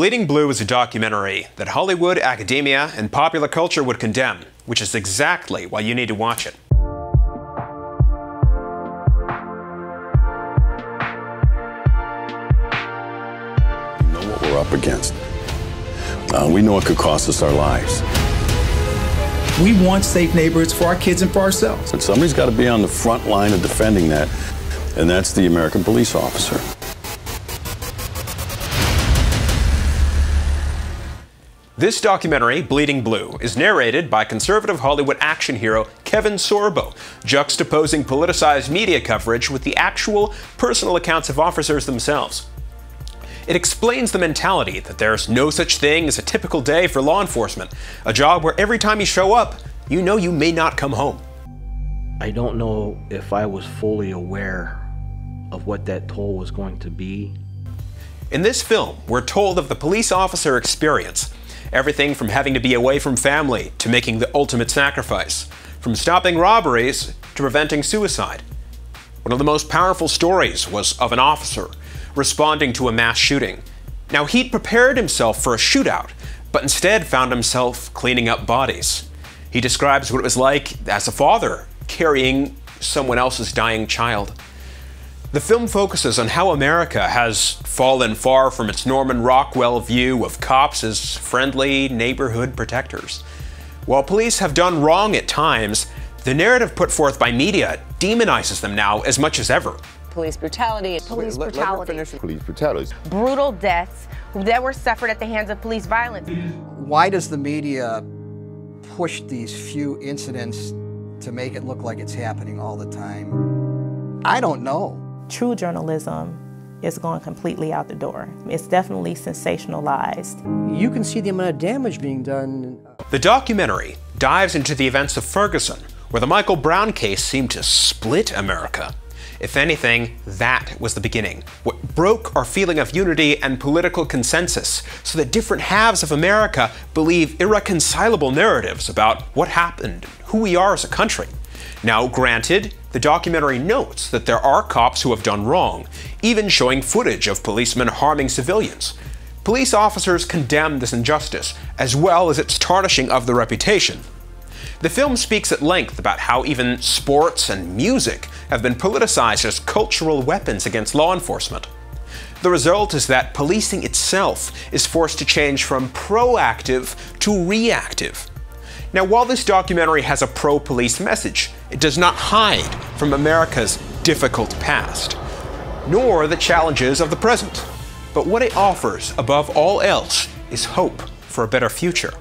Bleeding Blue is a documentary that Hollywood, academia, and popular culture would condemn, which is exactly why you need to watch it. We know what we're up against. We know it could cost us our lives. We want safe neighborhoods for our kids and for ourselves. And somebody's got to be on the front line of defending that, and that's the American police officer. This documentary, Bleeding Blue, is narrated by conservative Hollywood action hero Kevin Sorbo, juxtaposing politicized media coverage with the actual personal accounts of officers themselves. It explains the mentality that there's no such thing as a typical day for law enforcement, a job where every time you show up, you know you may not come home. I don't know if I was fully aware of what that toll was going to be. In this film, we're told of the police officer experience, everything from having to be away from family to making the ultimate sacrifice, from stopping robberies to preventing suicide. One of the most powerful stories was of an officer responding to a mass shooting. Now, he'd prepared himself for a shootout, but instead found himself cleaning up bodies. He describes what it was like as a father carrying someone else's dying child. The film focuses on how America has fallen far from its Norman Rockwell view of cops as friendly neighborhood protectors. While police have done wrong at times, the narrative put forth by media demonizes them now as much as ever. Police brutality. Police brutality. Police brutality. Brutal deaths that were suffered at the hands of police violence. Why does the media push these few incidents to make it look like it's happening all the time? I don't know. True journalism is going completely out the door. It's definitely sensationalized. You can see the amount of damage being done. The documentary dives into the events of Ferguson, where the Michael Brown case seemed to split America. If anything, that was the beginning. What broke our feeling of unity and political consensus, so that different halves of America believe irreconcilable narratives about what happened, who we are as a country. Now, granted, the documentary notes that there are cops who have done wrong, even showing footage of policemen harming civilians. Police officers condemn this injustice, as well as its tarnishing of their reputation. The film speaks at length about how even sports and music have been politicized as cultural weapons against law enforcement. The result is that policing itself is forced to change from proactive to reactive. Now, while this documentary has a pro-police message, it does not hide from America's difficult past, nor the challenges of the present. But what it offers, above all else, is hope for a better future.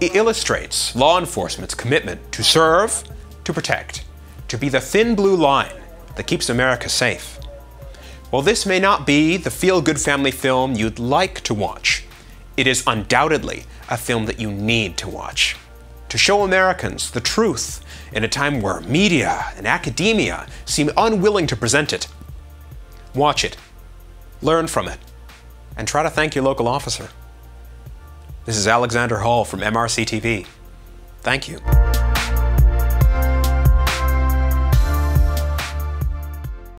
It illustrates law enforcement's commitment to serve, to protect, to be the thin blue line that keeps America safe. While this may not be the feel-good family film you'd like to watch, it is undoubtedly a film that you need to watch, to show Americans the truth in a time where media and academia seem unwilling to present it. Watch it, learn from it, and try to thank your local officer. This is Alexander Hall from MRCTV. Thank you.